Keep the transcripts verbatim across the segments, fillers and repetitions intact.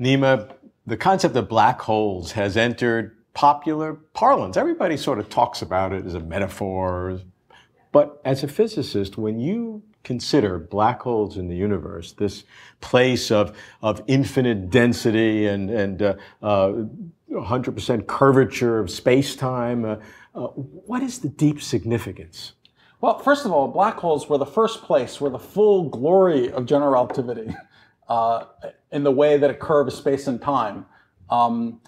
Nima, the concept of black holes has entered popular parlance. Everybody sort of talks about it as a metaphor. But as a physicist, when you consider black holes in the universe, this place of, of infinite density and, and uh, uh, one hundred percent curvature of space-time, uh, uh, what is the deep significance? Well, first of all, black holes were the first place where the full glory of general relativity uh, in the way that a curve of space and time um,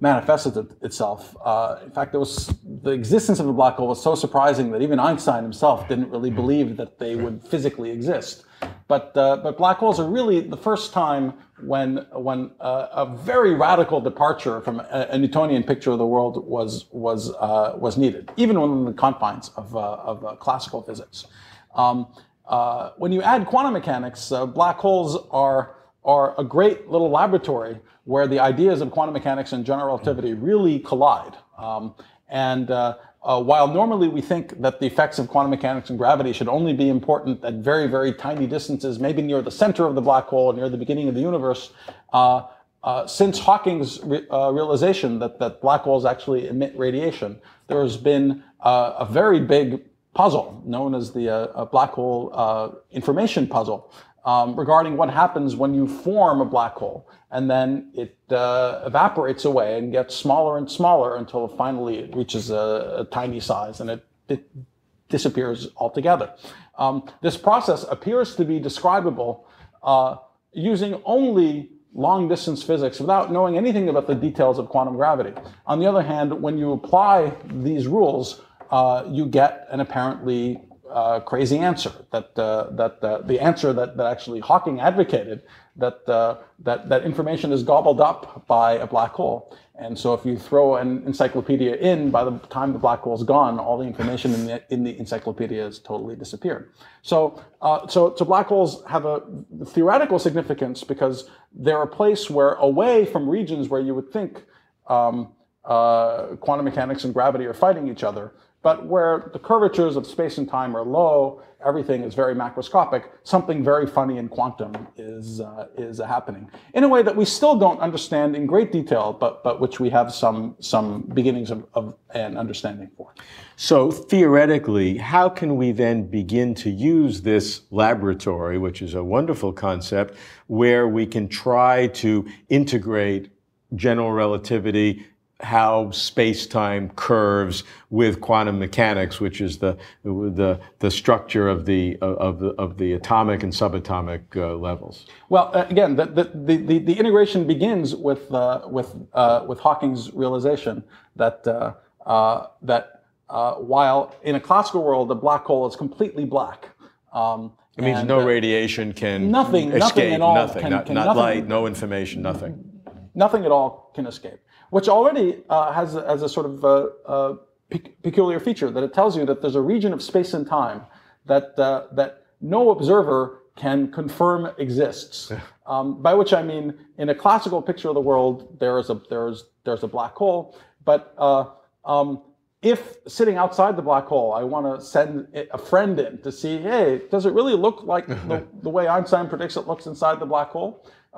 manifested itself. Uh, in fact, it was, the existence of a black hole was so surprising that even Einstein himself didn't really believe that they would physically exist. But, uh, but black holes are really the first time when, when uh, a very radical departure from a, a Newtonian picture of the world was, was, uh, was needed, even within the confines of, uh, of uh, classical physics. Um, uh, when you add quantum mechanics, uh, black holes are, are a great little laboratory where the ideas of quantum mechanics and general relativity really collide. Um, and uh, Uh, while normally we think that the effects of quantum mechanics and gravity should only be important at very, very tiny distances, maybe near the center of the black hole, near the beginning of the universe, uh, uh, since Hawking's re uh, realization that, that black holes actually emit radiation, there has been uh, a very big puzzle known as the uh, black hole uh, information puzzle um, regarding what happens when you form a black hole. And then it uh, evaporates away and gets smaller and smaller until finally it reaches a, a tiny size and it, it disappears altogether. Um, this process appears to be describable uh, using only long-distance physics without knowing anything about the details of quantum gravity. On the other hand, when you apply these rules, uh, you get an apparently Uh, crazy answer, that uh, that uh, the answer that, that actually Hawking advocated, that uh, that that information is gobbled up by a black hole, and so if you throw an encyclopedia in, by the time the black hole is gone, all the information in the in the encyclopedia has totally disappeared. So uh, so so black holes have a theoretical significance because they're a place where, away from regions where you would think um, uh, quantum mechanics and gravity are fighting each other, but where the curvatures of space and time are low, everything is very macroscopic, something very funny in quantum is, uh, is happening. In a way that we still don't understand in great detail, but, but which we have some, some beginnings of, of an understanding for. So theoretically, how can we then begin to use this laboratory, which is a wonderful concept, where we can try to integrate general relativity, how space-time curves, with quantum mechanics, which is the the, the structure of the of the, of the atomic and subatomic uh, levels? Well, uh, again, the the, the the integration begins with uh, with uh, with Hawking's realization that uh, uh, that uh, while in a classical world the black hole is completely black. Um, it means no uh, radiation can nothing, escape, nothing at all, nothing, can, not, can not nothing, light, no information, nothing. Nothing at all can escape, which already uh, has, a, has a sort of uh, uh, pe peculiar feature that it tells you that there's a region of space and time that, uh, that no observer can confirm exists. Um, by which I mean, in a classical picture of the world, there is a, there's, there's a black hole, but uh, um, if sitting outside the black hole, I want to send a friend in to see, hey, does it really look like the, the way Einstein predicts it looks inside the black hole?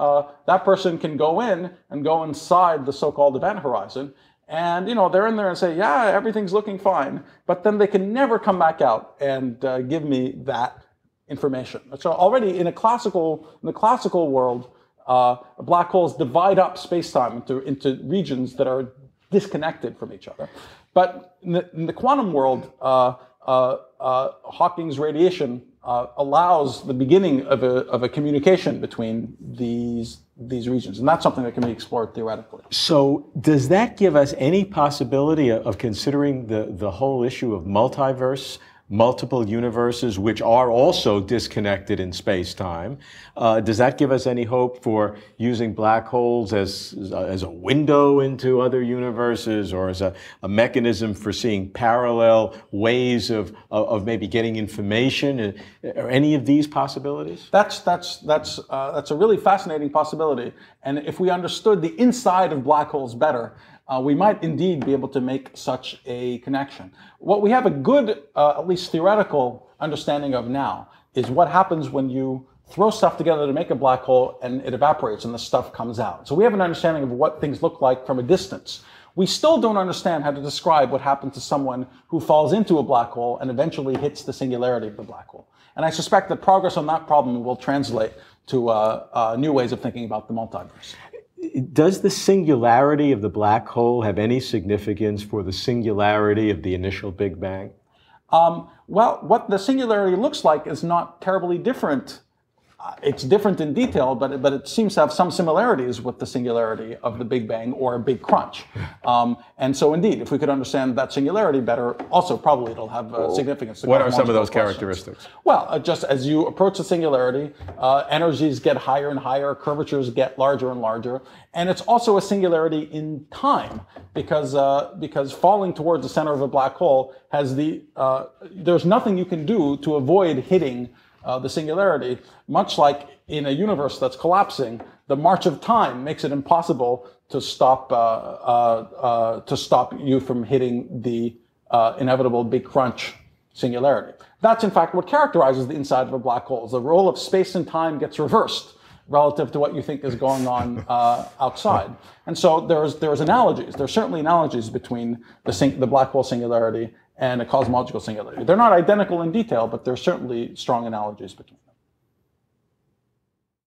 Uh, that person can go in and go inside the so-called event horizon, and you know they're in there and say, yeah, everything's looking fine, but then they can never come back out and uh, give me that information. So already in a classical, in the classical world, uh, black holes divide up space-time into, into regions that are disconnected from each other. But in the, in the quantum world, uh, uh, uh, Hawking's radiation Uh, allows the beginning of a, of a communication between these, these regions. And that's something that can be explored theoretically. So does that give us any possibility of, of considering the, the whole issue of multiverse, multiple universes, which are also disconnected in space-time? Uh, does that give us any hope for using black holes as, as, a, as a window into other universes, or as a, a mechanism for seeing parallel ways of, of, of maybe getting information? Are any of these possibilities? That's, that's, that's, uh, that's a really fascinating possibility. And if we understood the inside of black holes better, Uh, we might indeed be able to make such a connection. What we have a good, uh, at least theoretical, understanding of now is what happens when you throw stuff together to make a black hole, and it evaporates and the stuff comes out. So we have an understanding of what things look like from a distance. We still don't understand how to describe what happens to someone who falls into a black hole and eventually hits the singularity of the black hole. And I suspect that progress on that problem will translate to uh, uh, new ways of thinking about the multiverse. Does the singularity of the black hole have any significance for the singularity of the initial Big Bang? Um, well, what the singularity looks like is not terribly different. Uh, it's different in detail, but, but it seems to have some similarities with the singularity of the Big Bang or a big crunch. Um, and so indeed, if we could understand that singularity better, also probably it'll have uh, significance. What are some of those characteristics? Well, uh, just as you approach the singularity, uh, energies get higher and higher, curvatures get larger and larger. And it's also a singularity in time, because, uh, because falling towards the center of a black hole has the, uh, there's nothing you can do to avoid hitting Uh, the singularity, much like in a universe that's collapsing, the march of time makes it impossible to stop uh, uh, uh, to stop you from hitting the uh, inevitable big crunch singularity. That's in fact what characterizes the inside of a black hole. The role of space and time gets reversed relative to what you think is going on uh, outside. And so there's there's analogies. There's certainly analogies between the sing the black hole singularity and a cosmological singularity. They're not identical in detail, but there are certainly strong analogies between them.